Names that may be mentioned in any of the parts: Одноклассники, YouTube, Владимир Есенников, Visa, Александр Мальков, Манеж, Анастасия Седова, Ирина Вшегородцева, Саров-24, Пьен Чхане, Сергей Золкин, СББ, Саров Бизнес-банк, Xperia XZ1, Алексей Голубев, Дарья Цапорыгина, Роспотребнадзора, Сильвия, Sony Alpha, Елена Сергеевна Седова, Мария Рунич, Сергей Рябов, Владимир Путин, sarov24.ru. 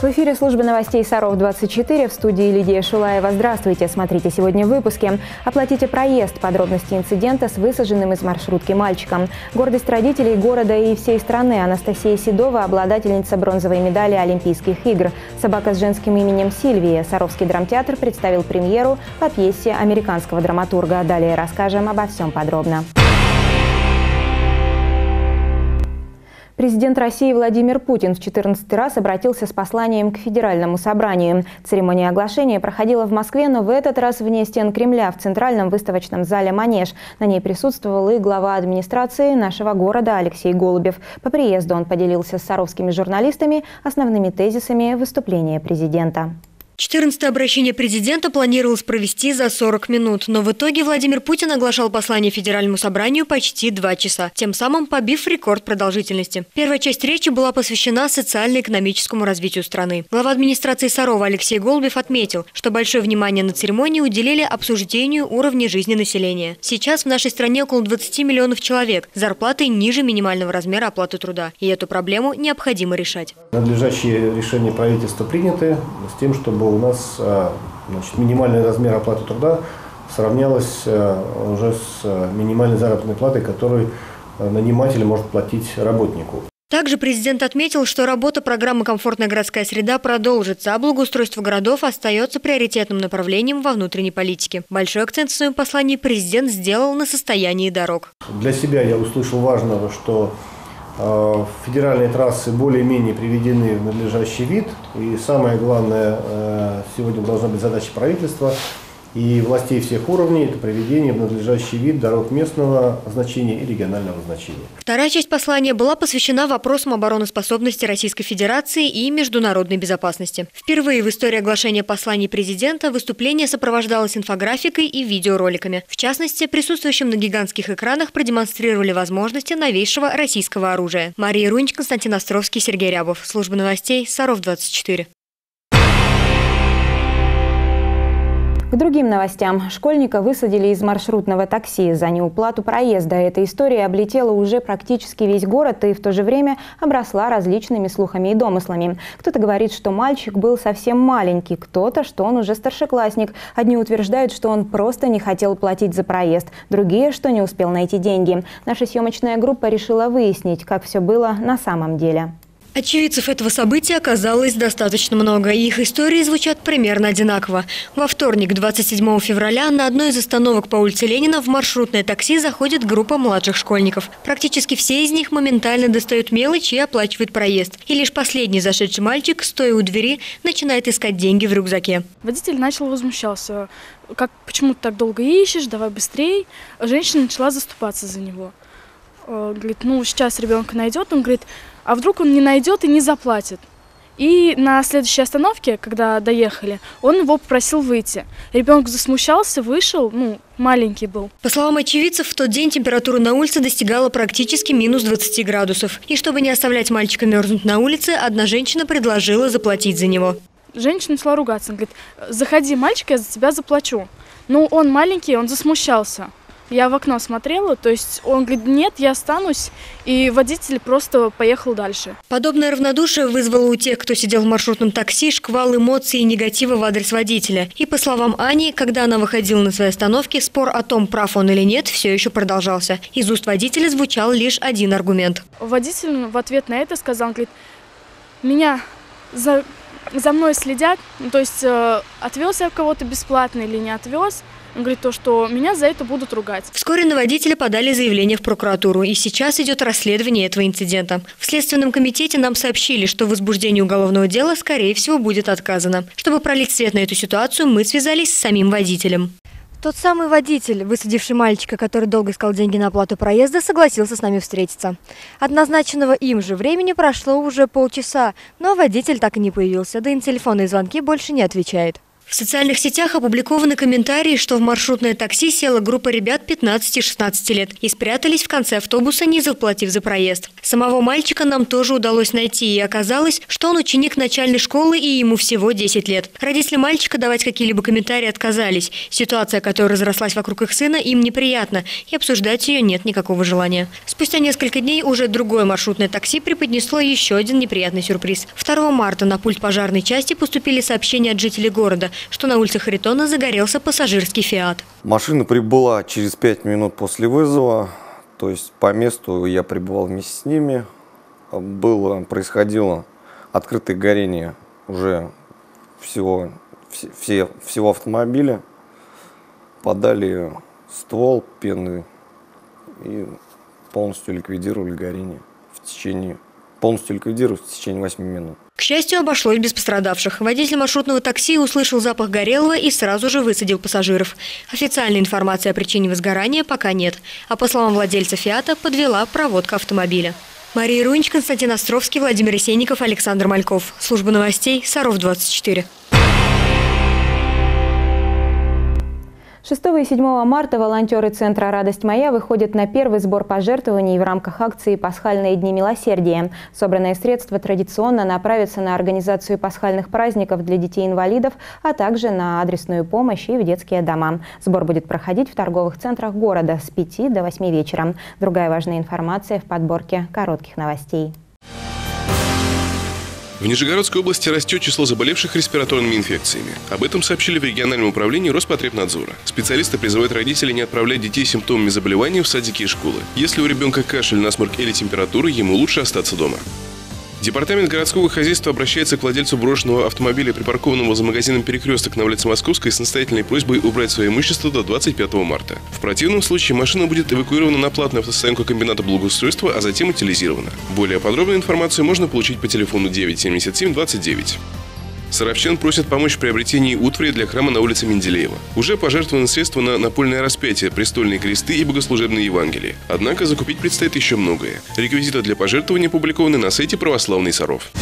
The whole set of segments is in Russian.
В эфире службы новостей «Саров-24», в студии Лидия Шулаева. Здравствуйте! Смотрите сегодня в выпуске. Оплатите проезд. Подробности инцидента с высаженным из маршрутки мальчиком. Гордость родителей города и всей страны. Анастасия Седова, обладательница бронзовой медали Олимпийских игр. Собака с женским именем Сильвия. Саровский драмтеатр представил премьеру по пьесе американского драматурга. Далее расскажем обо всем подробно. Президент России Владимир Путин в 14 раз обратился с посланием к Федеральному собранию. Церемония оглашения проходила в Москве, но в этот раз вне стен Кремля, в центральном выставочном зале «Манеж». На ней присутствовал и глава администрации нашего города Алексей Голубев. По приезду он поделился с саровскими журналистами основными тезисами выступления президента. 14-е обращение президента планировалось провести за 40 минут, но в итоге Владимир Путин оглашал послание Федеральному собранию почти 2 часа, тем самым побив рекорд продолжительности. Первая часть речи была посвящена социально-экономическому развитию страны. Глава администрации Сарова Алексей Голубев отметил, что большое внимание на церемонии уделили обсуждению уровня жизни населения. Сейчас в нашей стране около 20 миллионов человек с зарплатой ниже минимального размера оплаты труда, и эту проблему необходимо решать. Надлежащие решения правительства приняты с тем, чтобы у нас, значит, минимальный размер оплаты труда сравнялась уже с минимальной заработной платой, которую наниматель может платить работнику. Также президент отметил, что работа программы «Комфортная городская среда» продолжится, а благоустройство городов остается приоритетным направлением во внутренней политике. Большой акцент в своем послании президент сделал на состоянии дорог. Для себя я услышал важного, что федеральные трассы более-менее приведены в надлежащий вид. И самое главное, сегодня должна быть задача правительства и властей всех уровней – это приведение в надлежащий вид дорог местного значения и регионального значения. Вторая часть послания была посвящена вопросам обороноспособности Российской Федерации и международной безопасности. Впервые в истории оглашения посланий президента выступление сопровождалось инфографикой и видеороликами. В частности, присутствующим на гигантских экранах продемонстрировали возможности новейшего российского оружия. Мария Рунич, Константин Островский, Сергей Рябов. Служба новостей «Саров-24». К другим новостям. Школьника высадили из маршрутного такси за неуплату проезда. Эта история облетела уже практически весь город и в то же время обросла различными слухами и домыслами. Кто-то говорит, что мальчик был совсем маленький, кто-то, что он уже старшеклассник. Одни утверждают, что он просто не хотел платить за проезд, другие, что не успел найти деньги. Наша съемочная группа решила выяснить, как все было на самом деле. Очевидцев этого события оказалось достаточно много, и их истории звучат примерно одинаково. Во вторник, 27 февраля, на одной из остановок по улице Ленина в маршрутное такси заходит группа младших школьников. Практически все из них моментально достают мелочь и оплачивают проезд. И лишь последний зашедший мальчик, стоя у двери, начинает искать деньги в рюкзаке. Водитель начал возмущаться. «Как, почему ты так долго ищешь? Давай быстрей». Женщина начала заступаться за него. Говорит, ну сейчас ребенка найдет, он говорит, а вдруг он не найдет и не заплатит. И на следующей остановке, когда доехали, он его попросил выйти. Ребенок засмущался, вышел, маленький был. По словам очевидцев, в тот день температура на улице достигала практически минус 20 градусов. И чтобы не оставлять мальчика мерзнуть на улице, одна женщина предложила заплатить за него. Женщина начала ругаться, говорит, заходи, мальчик, я за тебя заплачу. Но он маленький, он засмущался. Я в окно смотрела, то есть он говорит, нет, я останусь, и водитель просто поехал дальше. Подобное равнодушие вызвало у тех, кто сидел в маршрутном такси, шквал эмоций и негатива в адрес водителя. И по словам Ани, когда она выходила на свои остановки, спор о том, прав он или нет, все еще продолжался. Из уст водителя звучал лишь один аргумент. Водитель в ответ на это сказал, он говорит, меня за мной следят, то есть отвез я кого-то бесплатно или не отвез. Он говорит, то, что меня за это будут ругать. Вскоре на водителя подали заявление в прокуратуру, и сейчас идет расследование этого инцидента. В Следственном комитете нам сообщили, что в возбуждении уголовного дела, скорее всего, будет отказано. Чтобы пролить свет на эту ситуацию, мы связались с самим водителем. Тот самый водитель, высадивший мальчика, который долго искал деньги на оплату проезда, согласился с нами встретиться. От назначенного им же времени прошло уже полчаса, но водитель так и не появился, да и на телефонные звонки больше не отвечает. В социальных сетях опубликованы комментарии, что в маршрутное такси села группа ребят 15-16 лет и спрятались в конце автобуса, не заплатив за проезд. Самого мальчика нам тоже удалось найти, и оказалось, что он ученик начальной школы и ему всего 10 лет. Родители мальчика давать какие-либо комментарии отказались. Ситуация, которая разрослась вокруг их сына, им неприятна, и обсуждать ее нет никакого желания. Спустя несколько дней уже другое маршрутное такси преподнесло еще один неприятный сюрприз. 2 марта на пульт пожарной части поступили сообщения от жителей города, что на улице Харитона загорелся пассажирский «ФИАТ». Машина прибыла через 5 минут после вызова, то есть по месту я прибывал вместе с ними. Происходило открытое горение уже всего автомобиля. Подали ствол пены и полностью ликвидировали горение в течение 8 минут. К счастью, обошлось без пострадавших. Водитель маршрутного такси услышал запах горелого и сразу же высадил пассажиров. Официальной информации о причине возгорания пока нет. А по словам владельца «Фиата», подвела проводка автомобиля. Мария Рунич, Константин Островский, Владимир Есенников, Александр Мальков. Служба новостей «Саров-24». 6 и 7 марта волонтеры Центра «Радость моя» выходят на первый сбор пожертвований в рамках акции «Пасхальные дни милосердия». Собранные средства традиционно направятся на организацию пасхальных праздников для детей-инвалидов, а также на адресную помощь и в детские дома. Сбор будет проходить в торговых центрах города с 5 до 8 вечера. Другая важная информация в подборке коротких новостей. В Нижегородской области растет число заболевших респираторными инфекциями. Об этом сообщили в региональном управлении Роспотребнадзора. Специалисты призывают родителей не отправлять детей с симптомами заболевания в садики и школы. Если у ребенка кашель, насморк или температура, ему лучше остаться дома. Департамент городского хозяйства обращается к владельцу брошенного автомобиля, припаркованного за магазином «Перекресток» на улице Московской, с настоятельной просьбой убрать свое имущество до 25 марта. В противном случае машина будет эвакуирована на платную автостоянку комбината благоустройства, а затем утилизирована. Более подробную информацию можно получить по телефону 977 29. Саровчан просят помочь в приобретении утвари для храма на улице Менделеева. Уже пожертвованы средства на напольное распятие, престольные кресты и богослужебные Евангелия. Однако закупить предстоит еще многое. Реквизиты для пожертвования опубликованы на сайте «Православный Саров».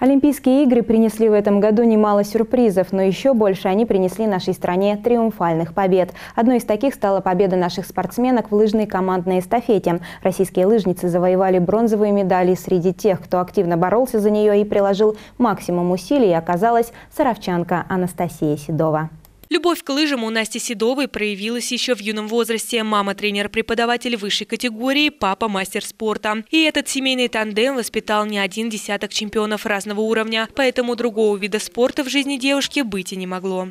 Олимпийские игры принесли в этом году немало сюрпризов, но еще больше они принесли нашей стране триумфальных побед. Одной из таких стала победа наших спортсменок в лыжной командной эстафете. Российские лыжницы завоевали бронзовые медали. Среди тех, кто активно боролся за нее и приложил максимум усилий, оказалась саровчанка Анастасия Седова. Любовь к лыжам у Насти Седовой проявилась еще в юном возрасте. Мама – тренер-преподаватель высшей категории, папа – мастер спорта. И этот семейный тандем воспитал не один десяток чемпионов разного уровня. Поэтому другого вида спорта в жизни девушки быть и не могло.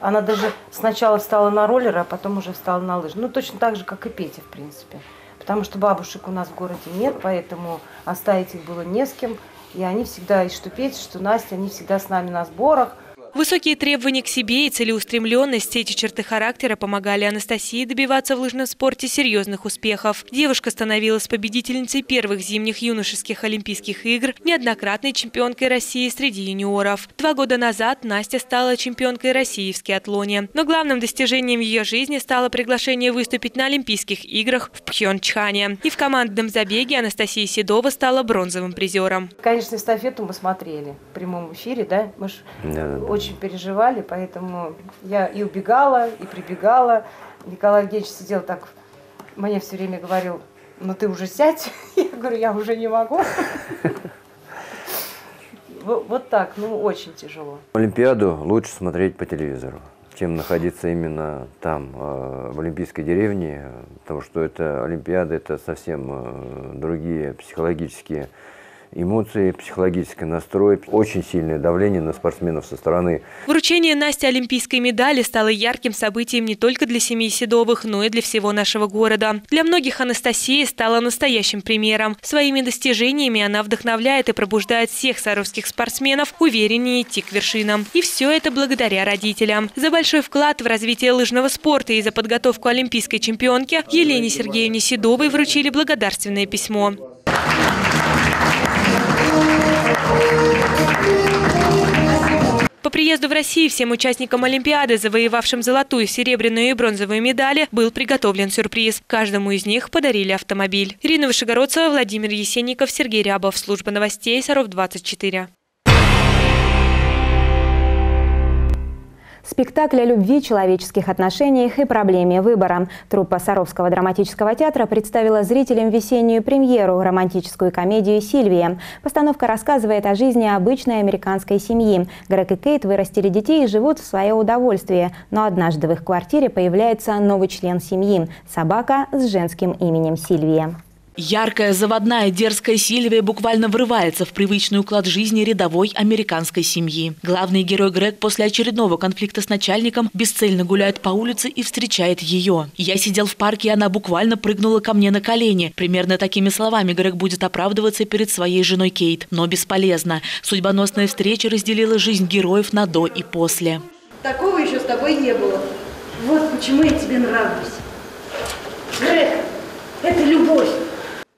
Она даже сначала встала на роллеры, а потом уже встала на лыжи. Ну, точно так же, как и Петя, в принципе. Потому что бабушек у нас в городе нет, поэтому оставить их было не с кем. И они всегда, и что Петя, что Настя, они всегда с нами на сборах. Высокие требования к себе и целеустремленность – эти черты характера помогали Анастасии добиваться в лыжном спорте серьезных успехов. Девушка становилась победительницей первых зимних юношеских Олимпийских игр, неоднократной чемпионкой России среди юниоров. 2 года назад Настя стала чемпионкой России в скиатлоне. Но главным достижением ее жизни стало приглашение выступить на Олимпийских играх в Пьен Чхане. И в командном забеге Анастасия Седова стала бронзовым призером. Конечно, эстафету мы смотрели в прямом эфире, да? Мы же очень переживали, поэтому я и убегала, и прибегала. Николай Евгеньевич сидел так, мне все время говорил: ну ты уже сядь. Я говорю: я уже не могу. Вот так, ну очень тяжело. Олимпиаду лучше смотреть по телевизору, чем находиться именно там, в Олимпийской деревне, потому что это Олимпиада, это совсем другие психологические эмоции, психологический настрой, очень сильное давление на спортсменов со стороны. Вручение Насте олимпийской медали стало ярким событием не только для семьи Седовых, но и для всего нашего города. Для многих Анастасия стала настоящим примером. Своими достижениями она вдохновляет и пробуждает всех саровских спортсменов увереннее идти к вершинам. И все это благодаря родителям. За большой вклад в развитие лыжного спорта и за подготовку олимпийской чемпионки Елене Сергеевне Седовой вручили благодарственное письмо. По приезду в Россию всем участникам Олимпиады, завоевавшим золотую, серебряную и бронзовую медали, был приготовлен сюрприз. Каждому из них подарили автомобиль. Ирина Вшегородцева, Владимир Есенников, Сергей Рябов. Служба новостей «Саров-24». спектакль о любви, человеческих отношениях и проблеме выбора. Труппа Саровского драматического театра представила зрителям весеннюю премьеру – романтическую комедию «Сильвия». Постановка рассказывает о жизни обычной американской семьи. Грег и Кейт вырастили детей и живут в свое удовольствие. Но однажды в их квартире появляется новый член семьи – собака с женским именем Сильвия. Яркая, заводная, дерзкая Сильвия буквально врывается в привычный уклад жизни рядовой американской семьи. Главный герой Грег после очередного конфликта с начальником бесцельно гуляет по улице и встречает ее. «Я сидел в парке, и она буквально прыгнула ко мне на колени». Примерно такими словами Грег будет оправдываться перед своей женой Кейт. Но бесполезно. Судьбоносная встреча разделила жизнь героев на «до» и «после». Такого еще с тобой не было. Вот почему я тебе нравлюсь. Грег, это любовь.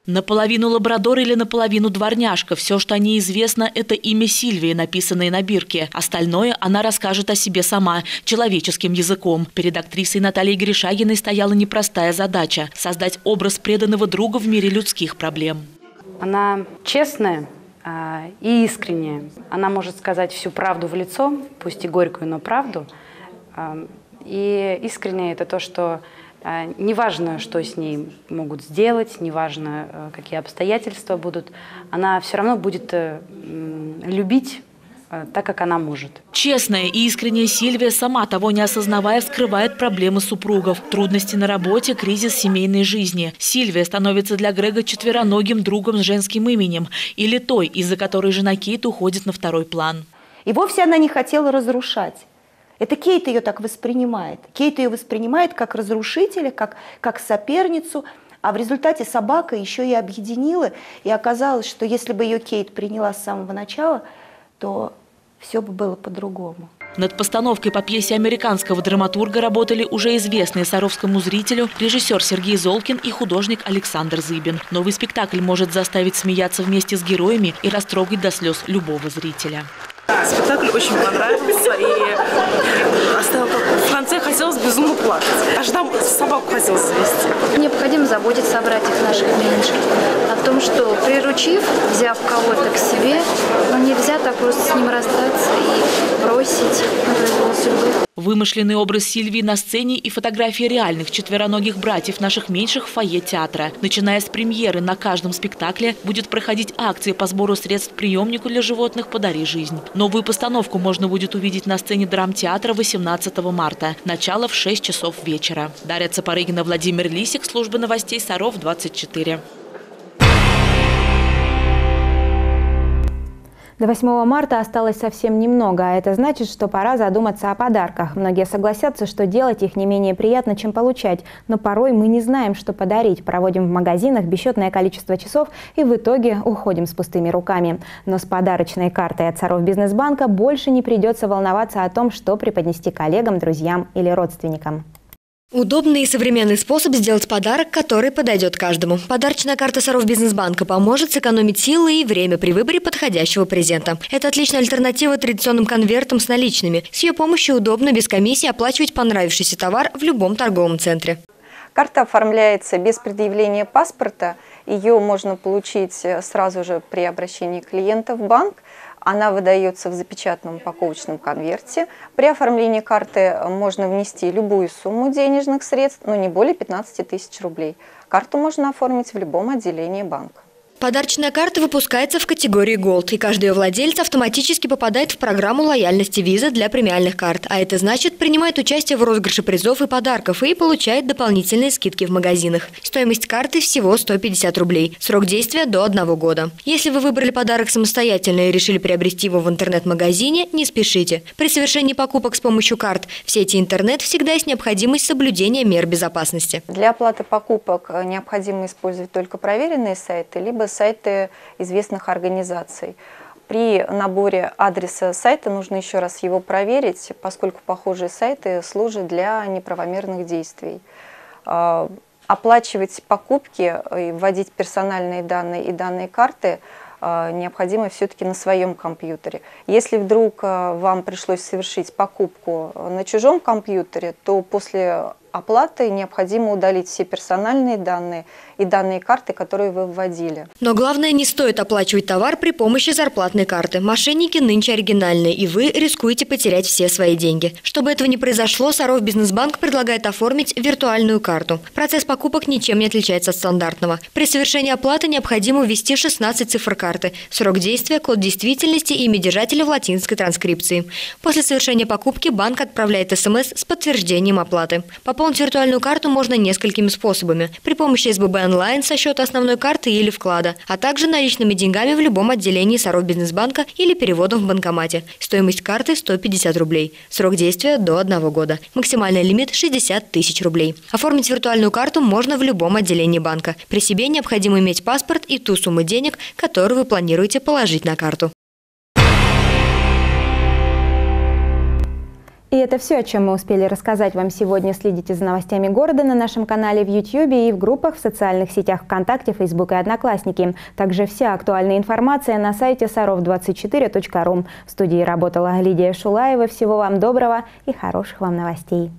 Наполовину лабрадор или наполовину дворняжка. Все, что о ней известно, это имя Сильвии, написанное на бирке. Остальное она расскажет о себе сама, человеческим языком. Перед актрисой Натальей Гришагиной стояла непростая задача – создать образ преданного друга в мире людских проблем. Она честная и искренняя. Она может сказать всю правду в лицо, пусть и горькую, но правду. И искренняя – это то, что... Неважно, что с ней могут сделать, неважно, какие обстоятельства будут, она все равно будет любить так, как она может. Честная и искренняя Сильвия, сама того не осознавая, вскрывает проблемы супругов. Трудности на работе, кризис семейной жизни. Сильвия становится для Грега четвероногим другом с женским именем. Или той, из-за которой жена Кейт уходит на второй план. И вовсе она не хотела разрушать. Это Кейт ее так воспринимает. Кейт ее воспринимает как разрушителя, как соперницу. А в результате собака еще и объединила. И оказалось, что если бы ее Кейт приняла с самого начала, то все бы было по-другому. Над постановкой по пьесе американского драматурга работали уже известные саровскому зрителю режиссер Сергей Золкин и художник Александр Зыбин. Новый спектакль может заставить смеяться вместе с героями и растрогать до слез любого зрителя. Спектакль очень понравился, и в конце хотелось безумно плакать. Аж там собаку хотелось завести. Необходимо заботиться о братьях наших меньших. О том, что приручив, взяв кого-то к себе, нельзя так просто с ним расстаться и бросить его судьбу. Вымышленный образ Сильвии на сцене и фотографии реальных четвероногих братьев наших меньших в фойе театра. Начиная с премьеры, на каждом спектакле будет проходить акция по сбору средств приемнику для животных «Подари жизнь». Новую постановку можно будет увидеть на сцене драмтеатра 18 марта. Начало в 6 часов вечера. Дарья Цапорыгина, Владимир Лисик, служба новостей Саров-24. До 8 марта осталось совсем немного, а это значит, что пора задуматься о подарках. Многие согласятся, что делать их не менее приятно, чем получать. Но порой мы не знаем, что подарить. Проводим в магазинах бесчетное количество часов и в итоге уходим с пустыми руками. Но с подарочной картой от Саров Бизнес-банка больше не придется волноваться о том, что преподнести коллегам, друзьям или родственникам. Удобный и современный способ сделать подарок, который подойдет каждому. Подарочная карта Саров Бизнес-банка поможет сэкономить силы и время при выборе подходящего презента. Это отличная альтернатива традиционным конвертам с наличными. С ее помощью удобно без комиссии оплачивать понравившийся товар в любом торговом центре. Карта оформляется без предъявления паспорта. Ее можно получить сразу же при обращении клиента в банк. Она выдается в запечатанном упаковочном конверте. При оформлении карты можно внести любую сумму денежных средств, но не более 15 тысяч рублей. Карту можно оформить в любом отделении банка. Подарочная карта выпускается в категории Gold, и каждый ее владелец автоматически попадает в программу лояльности Visa для премиальных карт. А это значит, принимает участие в розыгрыше призов и подарков и получает дополнительные скидки в магазинах. Стоимость карты всего 150 рублей. Срок действия до 1 года. Если вы выбрали подарок самостоятельно и решили приобрести его в интернет-магазине, не спешите. При совершении покупок с помощью карт в сети интернет всегда есть необходимость соблюдения мер безопасности. Для оплаты покупок необходимо использовать только проверенные сайты, либо сайты известных организаций. При наборе адреса сайта нужно еще раз его проверить, поскольку похожие сайты служат для неправомерных действий. Оплачивать покупки, вводить персональные данные и данные карты необходимо все-таки на своем компьютере. Если вдруг вам пришлось совершить покупку на чужом компьютере, то после оплаты необходимо удалить все персональные данные и данные карты, которые вы вводили. Но главное, не стоит оплачивать товар при помощи зарплатной карты. Мошенники нынче оригинальные, и вы рискуете потерять все свои деньги. Чтобы этого не произошло, Саров Бизнес-банк предлагает оформить виртуальную карту. Процесс покупок ничем не отличается от стандартного. При совершении оплаты необходимо ввести 16 цифр карты, срок действия, код действительности и имя держателя в латинской транскрипции. После совершения покупки банк отправляет СМС с подтверждением оплаты. Пополнить виртуальную карту можно несколькими способами. При помощи СББ онлайн со счета основной карты или вклада, а также наличными деньгами в любом отделении Саров Бизнесбанка или переводом в банкомате. Стоимость карты 150 рублей. Срок действия до 1 года. Максимальный лимит 60 тысяч рублей. Оформить виртуальную карту можно в любом отделении банка. При себе необходимо иметь паспорт и ту сумму денег, которую вы планируете положить на карту. И это все, о чем мы успели рассказать вам сегодня. Следите за новостями города на нашем канале в YouTube и в группах в социальных сетях ВКонтакте, Facebook и Одноклассники. Также вся актуальная информация на сайте sarov24.ru. В студии работала Лидия Шулаева. Всего вам доброго и хороших вам новостей.